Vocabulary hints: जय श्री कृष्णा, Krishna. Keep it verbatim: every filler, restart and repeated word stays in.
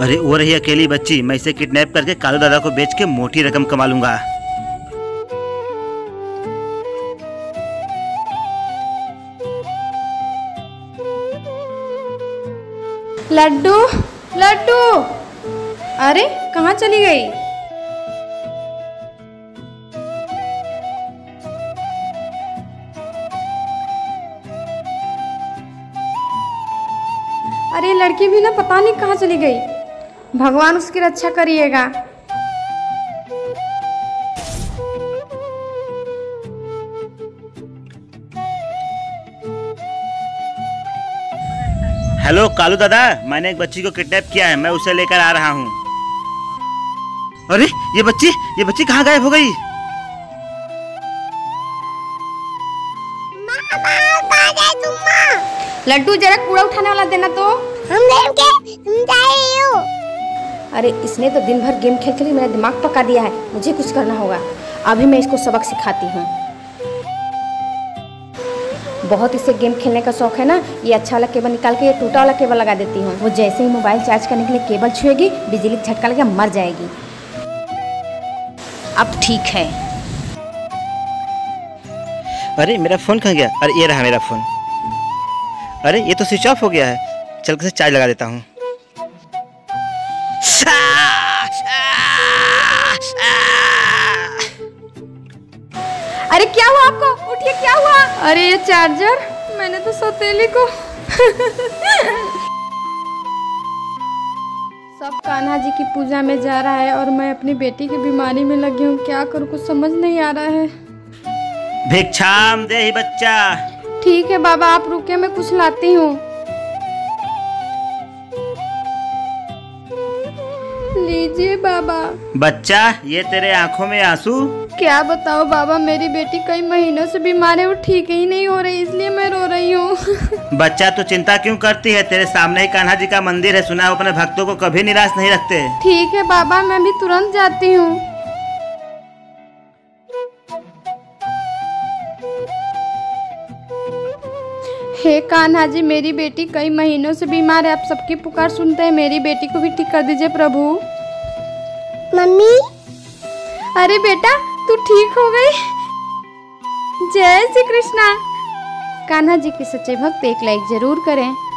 अरे वो रही अकेली बच्ची, मैं इसे किडनैप करके कालू दादा को बेच के मोटी रकम कमा लूंगा। लड्डू, लड्डू, अरे कहाँ चली गई? अरे लड़की भी ना पता नहीं कहाँ चली गई, भगवान उसकी रक्षा करिएगा। हेलो कालू दादा, मैंने एक बच्ची को किडनैप किया है, मैं उसे लेकर आ रहा हूँ। अरे ये बच्ची ये बच्ची कहाँ गायब हो गई? लड्डू जरा कूड़ा उठाने वाला देना तो। हम गेम के तुम जाइयो। अरे इसने तो दिन भर गेम खेल खेल मेरा दिमाग पका दिया है, मुझे कुछ करना होगा। अभी मैं इसको सबक सिखाती हूँ। बहुत इसे गेम खेलने का शौक है ना, ये अच्छा वाला केबल निकाल के ये टूटा वाला केबल लगा देती हूँ। वो जैसे ही मोबाइल चार्ज करने के लिए केबल छुएगी, बिजली झटका लगा मर जाएगी। अब ठीक है। अरे मेरा फोन कहाँ गया? अरे ये रहा मेरा फोन। अरे ये तो स्विच ऑफ हो गया है, चल के चार्ज लगा देता हूँ। अरे क्या हुआ आपको? उठिए, क्या हुआ? अरे ये चार्जर, मैंने तो सौतेली को सब कान्हा जी की पूजा में जा रहा है और मैं अपनी बेटी की बीमारी में लगी हूँ, क्या करूँ कुछ समझ नहीं आ रहा है। भिक्षाम दे ही बच्चा। ठीक है बाबा आप रुके, मैं कुछ लाती हूँ। लीजिए बाबा। बच्चा ये तेरे आंखों में आंसू? क्या बताओ बाबा, मेरी बेटी कई महीनों से बीमार है, वो ठीक ही नहीं हो रही, इसलिए मैं रो रही हूँ। बच्चा तू चिंता क्यों करती है, तेरे सामने ही कान्हा जी का मंदिर है, सुना है वो अपने भक्तों को कभी निराश नहीं रखते। ठीक है बाबा मैं भी तुरंत जाती हूँ। हे कान्हा जी, मेरी बेटी कई महीनों से बीमार है, आप सबकी पुकार सुनते हैं, मेरी बेटी को भी ठीक कर दीजिए प्रभु। मम्मी। अरे बेटा तू ठीक हो गई। जय श्री कृष्णा। कान्हा जी के सच्चे भक्त एक लाइक जरूर करें।